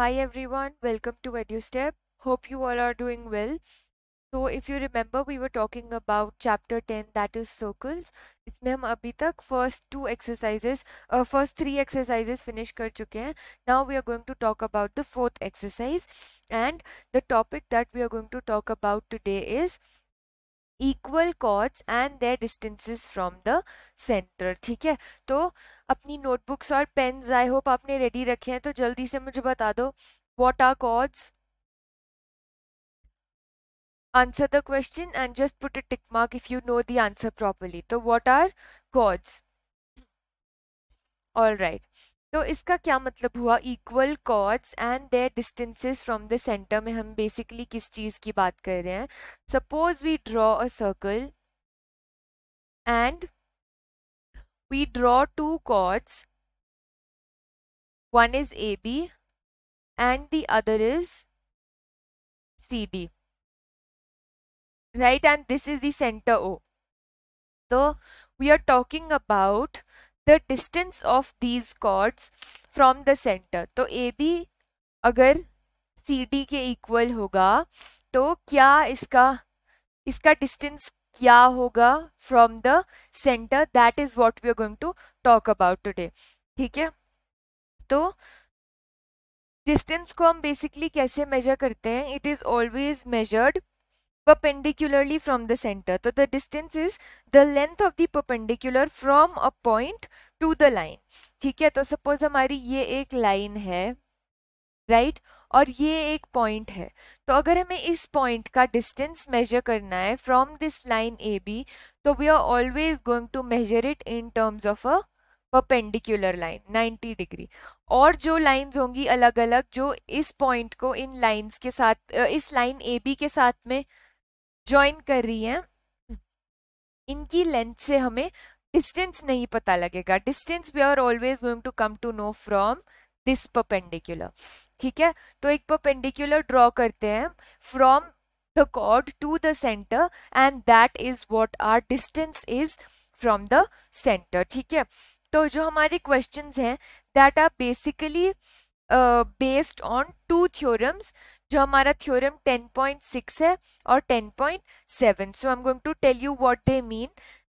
Hi everyone, welcome to EduStep. Hope you all are doing well. So if you remember, we were talking about chapter 10, that is circles. इसमें हम अभी तक first three exercises finish कर चुके हैं. Now we are going to talk about the fourth exercise, and the topic that we are going to talk about today is equal chords and their distances from the center. ठीक है, तो अपनी notebooks और pens I hope आपने ready रखे हैं, तो जल्दी से मुझे बता दो what are chords. Answer the question and just put a tick mark if you know the answer properly. तो what are chords? All right. तो इसका क्या मतलब हुआ equal chords and their distances from the center में हम basically किस चीज़ की बात कर रहे हैं. Suppose we draw a circle and we draw two chords. One is AB and the other is CD. Right, and this is the center O. So we are talking about the distance of these chords from the center. तो AB अगर CD के equal होगा तो क्या इसका distance क्या होगा from the center? That is what we are going to talk about today. ठीक है, तो distance को हम basically कैसे measure करते हैं? It is always measured perpendicularly from the center. So the distance is the length of the perpendicular from a point to the line. ठीक है, तो suppose हमारी ये एक line है, right? और ये एक point है, तो अगर हमें इस point का distance measure करना है from this line AB, तो we are always going to measure it in terms of a perpendicular line 90 degree. और जो लाइंस होंगी अलग अलग जो इस पॉइंट को इन लाइंस के साथ इस लाइन AB के साथ में ज्वाइन कर रही हैं, इनकी लेंथ से हमें डिस्टेंस नहीं पता लगेगा. Distance we are always going to come to know from this perpendicular. ठीक है, तो एक परपेंडिकुलर ड्रॉ करते हैं from the chord to the centre, and that is what our distance is from the centre. ठीक है, तो जो हमारे क्वेश्चंस हैं that are basically based on two theorems. जो हमारा थ्योरम 10.6 है और 10.7. So I am going to tell you what they mean.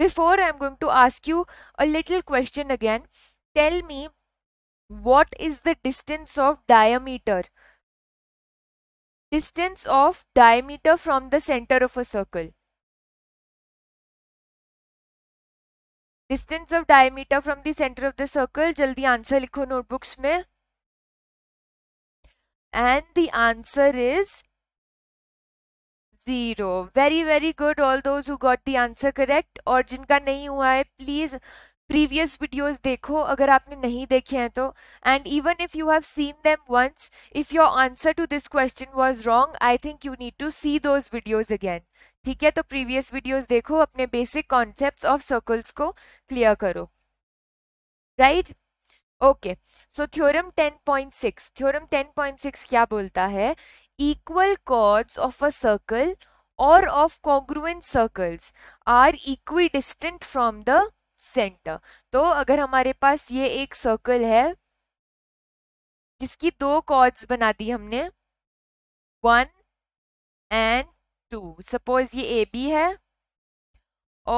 Before I am going to ask you a little question again. Tell me what is the distance of diameter. Distance of diameter from the centre of a circle. Distance of diameter from the centre of the circle. जल्दी answer लिखो notebooks में. And the answer is 0. Very, very good. All those who got the answer correct. और जिनका नहीं हुआ है please previous videos देखो अगर आपने नहीं देखे हैं तो. And even if you have seen them once, if your answer to this question was wrong, I think you need to see those videos again. ठीक है, तो previous videos देखो, अपने basic concepts of circles को clear करो. Right? Okay, so theorem 10.6 क्या बोलता है? Equal chords of a circle और of congruent circles are equidistant from the centre. तो अगर हमारे पास ये एक सर्कल है जिसकी दो कॉर्ड्स बना दी हमने, 1 और 2. सपोज ये ए बी है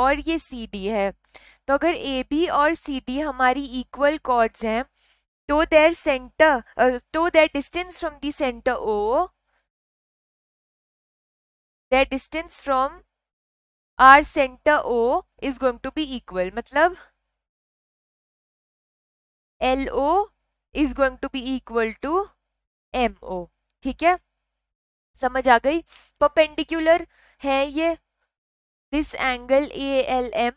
और ये सी डी है. तो अगर AB और CD हमारी इक्वल कॉर्ड्स हैं तो their distance from the centre O, their distance from our centre O is going to be equal. मतलब LO is going to be equal to MO. ठीक है, समझ आ गई. परपेंडिकुलर है ये, this angle ALM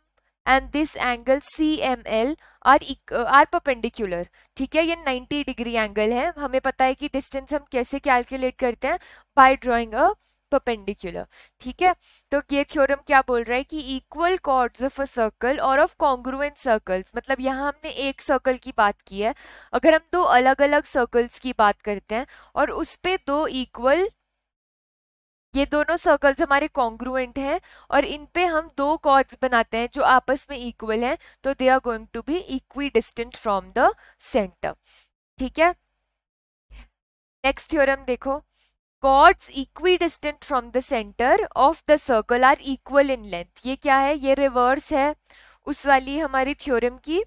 and this angle CML are perpendicular. ठीक है, ये 90 degree angle है. हमें पता है कि distance हम कैसे calculate करते हैं, by drawing a perpendicular. ठीक है, तो ये theorem क्या बोल रहा है कि equal chords of a circle और of congruent circles. मतलब यहाँ हमने एक circle की बात की है, अगर हम दो अलग अलग circles की बात करते हैं और उस पे दो equal, ये दोनों सर्कल्स हमारे कॉन्ग्रुएंट हैं और इन पे हम दो कॉर्ड्स बनाते हैं जो आपस में इक्वल हैं, तो they are going to be equidistant from the centre. ठीक है, नेक्स्ट थ्योरम देखो, chords equidistant from the centre of the circle are equal in length. ये क्या है? ये रिवर्स है उस वाली हमारी थ्योरम की।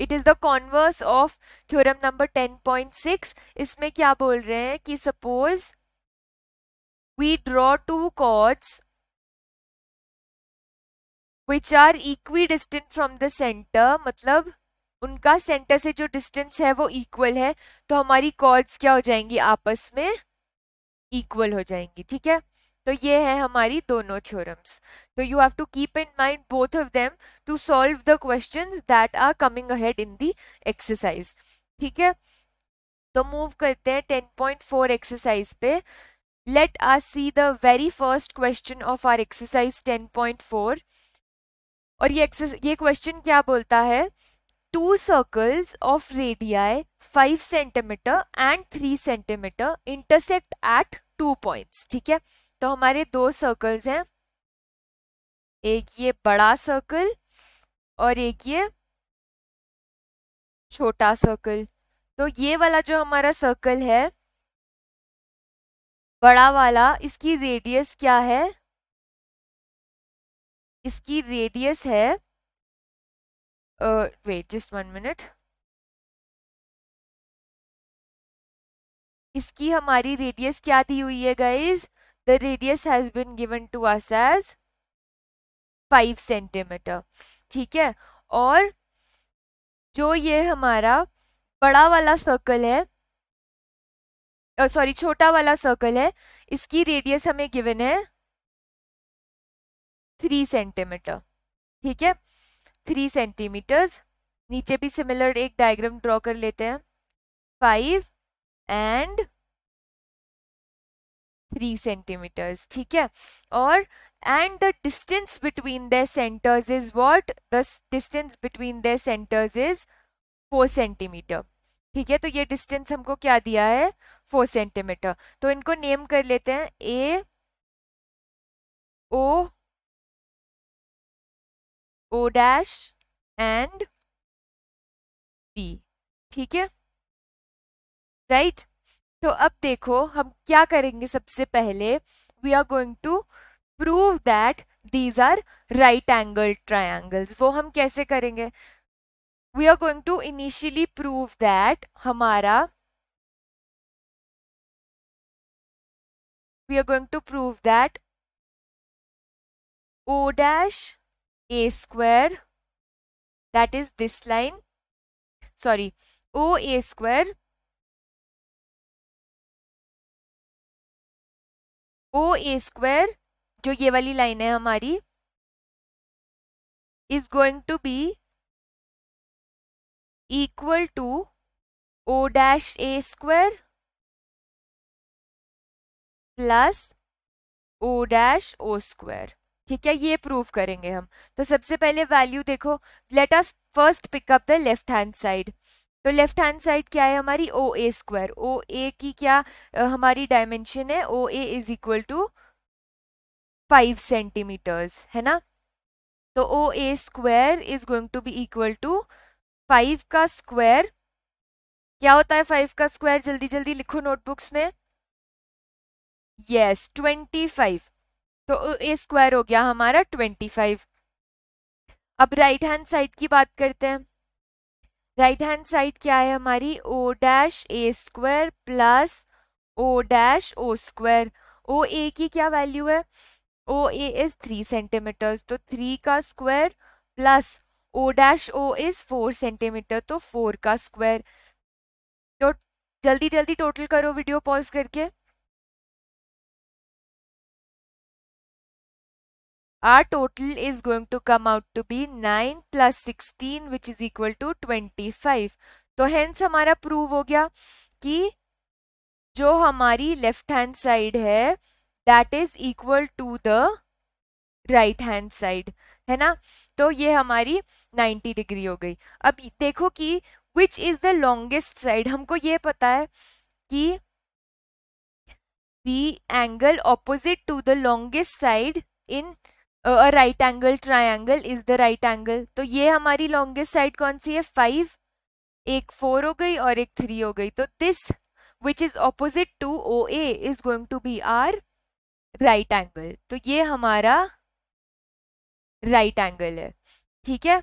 It is the converse of theorem number 10.6। इसमें क्या बोल रहे हैं कि suppose we draw two chords which are equidistant from the centre, मतलब उनका सेंटर से जो डिस्टेंस है वो इक्वल है, तो हमारी कॉर्ड्स क्या हो जाएंगी? आपस में इक्वल हो जाएंगी। ठीक है, तो ये है हमारी दोनों थ्योरम्स। तो you have to keep in mind both of them to solve the questions that are coming ahead in the exercise. ठीक है, तो मूव करते हैं 10.4 एक्सरसाइज पे। Let us see the very first question of our exercise 10.4। और ये question क्या बोलता है? Two circles of radii 5 centimeter and 3 centimeter intersect at 2 points। ठीक है, तो हमारे दो सर्कल्स हैं, एक ये बड़ा सर्कल और एक ये छोटा सर्कल। तो ये वाला जो हमारा सर्कल है बड़ा वाला, इसकी रेडियस क्या है? इसकी रेडियस है wait just one minute, इसकी हमारी रेडियस क्या दी हुई है guys? The radius has been given to us as 5 centimeter। ठीक है, और जो ये हमारा बड़ा वाला सर्कल है, सॉरी छोटा वाला सर्कल है, इसकी रेडियस हमें गिवन है 3 centimeter। ठीक है, 3 सेंटीमीटर्स। नीचे भी सिमिलर एक डायग्राम ड्रॉ कर लेते हैं, 5 and 3 सेंटीमीटर्स। ठीक है, और and the distance between their centres is what? The distance between their centres is 4 centimetre. ठीक है, तो ये डिस्टेंस हमको क्या दिया है? 4 सेंटीमीटर। तो इनको नेम कर लेते हैं ए ओ, O dash and B। ठीक है, राइट। तो अब देखो हम क्या करेंगे, सबसे पहले we are going to prove that these are right angle triangles. वो हम कैसे करेंगे? We are going to initially prove that O dash A square, that is this line, sorry, OA square, OA square जो ये वाली line है हमारी is going to be equal to O dash A square plus O dash O square। ठीक है, ये prove करेंगे हम। तो सबसे पहले वैल्यू देखो, let us first pick up the left hand side. तो लेफ्ट हैंड साइड क्या है हमारी? ओ ए स्क्वायर। ओ ए की क्या हमारी डायमेंशन है? O A is equal to 5 centimetres, है ना। तो O A square is going to be equal to 5 का स्क्वायर। क्या होता है 5 का स्क्वायर? जल्दी जल्दी लिखो नोटबुक्स में। यस, 25। तो ए स्क्वायर हो गया हमारा 25। अब राइट हैंड साइड की बात करते हैं। राइट हैंड साइड क्या है हमारी? O dash A square plus O dash O square. O A की क्या वैल्यू है? O A is 3 centimetres. तो 3 का square plus O dash O is 4 centimetre, तो 4 का स्क्वायर। तो जल्दी जल्दी टोटल करो वीडियो पॉज करके। Our total is going to come out to be 9 plus 16 which is equal to 25। तो hence हमारा प्रूव हो गया कि जो हमारी लेफ्ट हैंड साइड है that is equal to the right hand side, है ना। तो ये हमारी 90 डिग्री हो गई। अब देखो कि which is the longest side। हमको ये पता है कि the angle opposite to the longest side in a right angle triangle is the right angle। तो ये हमारी लॉन्गेस्ट साइड कौन सी है? 5, एक 4 हो गई और एक 3 हो गई। तो this which is opposite to OA is going to be our right angle. तो ये हमारा right angle है, ठीक है।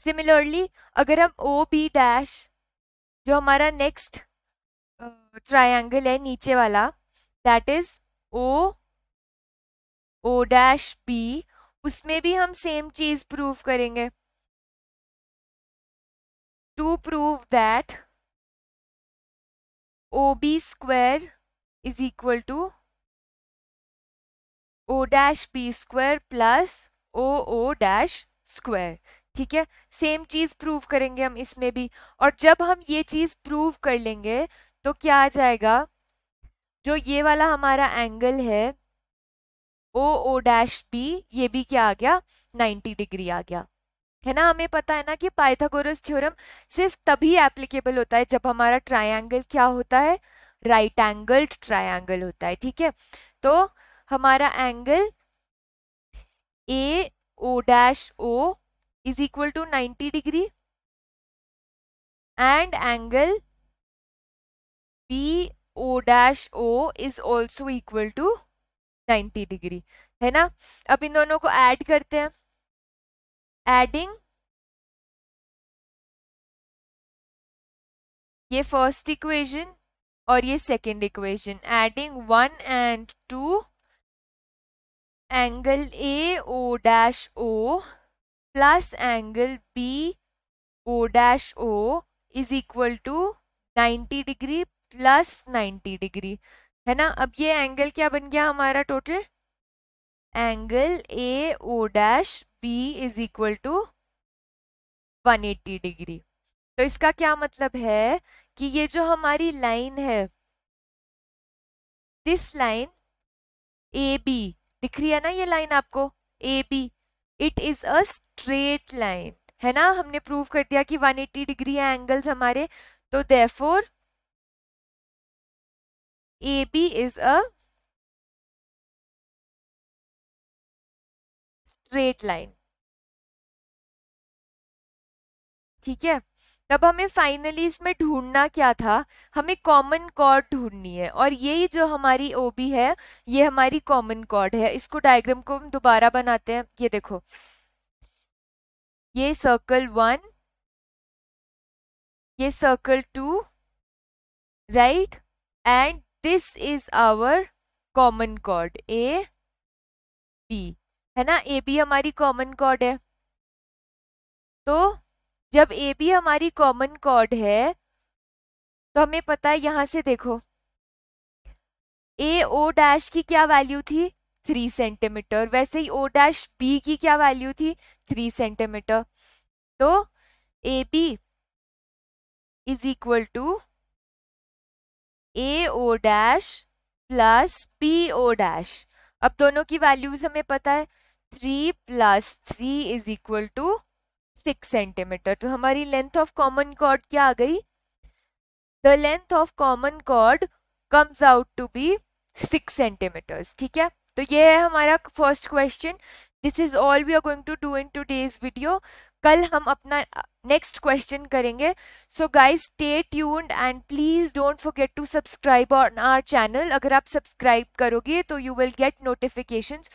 Similarly, अगर हम OB dash जो हमारा next triangle है नीचे वाला, that is O, O dash B, उसमें भी हम सेम चीज प्रूव करेंगे। To prove that OB square is equal to O dash B square plus OO dash square, ठीक है। सेम चीज प्रूव करेंगे हम इसमें भी। और जब हम ये चीज प्रूव कर लेंगे तो क्या आ जाएगा, जो ये वाला हमारा एंगल है OO dash B, ये भी क्या आ गया, 90 डिग्री आ गया, है ना। हमें पता है ना कि पाइथागोरस थ्योरम सिर्फ तभी एप्लीकेबल होता है जब हमारा ट्रायंगल क्या होता है, राइट एंगल्ड ट्रायंगल होता है, ठीक है। तो हमारा angle AO dash O is equal to 90 degree and angle BO dash O is also equal to 90 degree, है ना। अब इन दोनों को ऐड करते हैं। एडिंग ये फर्स्ट इक्वेशन और ये second equation, adding 1 and 2, angle AO dash O plus angle BO dash O is equal to 90 degree plus 90 degree, है ना। अब ये एंगल क्या बन गया हमारा total, angle AO dash B is equal to 180 degree. तो इसका क्या मतलब है कि ये जो हमारी लाइन है, दिस लाइन AB दिख रही है ना, ये लाइन आपको AB, it is a straight line, है ना। हमने प्रूव कर दिया कि 180 डिग्री है एंगल्स हमारे, तो therefore AB is a straight line, ठीक है। तब हमें फाइनली इसमें ढूंढना क्या था, हमें कॉमन कॉर्ड ढूंढनी है। और यही जो हमारी OB है, ये हमारी कॉमन कॉर्ड है। इसको डायग्राम को हम दोबारा बनाते हैं। ये देखो, ये सर्कल 1, ये circle 2, right, and this is our common chord AB, है ना। AB हमारी कॉमन कॉर्ड है। तो जब AB हमारी कॉमन कॉर्ड है तो हमें पता है, यहाँ से देखो AO डैश की क्या वैल्यू थी, 3 सेंटीमीटर, वैसे ही O डैश B की क्या वैल्यू थी, 3 सेंटीमीटर। तो AB is equal to AO dash प्लस BO डैश। अब दोनों की वैल्यूज हमें पता है, 3 plus 3 is equal to 6 centimetre. तो हमारी लेंथ ऑफ कॉमन कॉर्ड क्या आ गई, the length of common chord comes out to be 6 centimetres, ठीक है। तो ये है हमारा first question. This is all we are going to do in today's video. कल हम अपना नेक्स्ट क्वेश्चन करेंगे। So guys stay tuned and please don't forget to subscribe on our channel. अगर आप सब्सक्राइब करोगे तो you will get notifications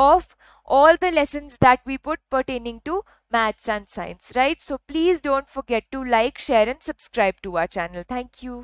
of all the lessons that we put pertaining to maths and science, right? So please don't forget to like, share and subscribe to our channel. Thank you.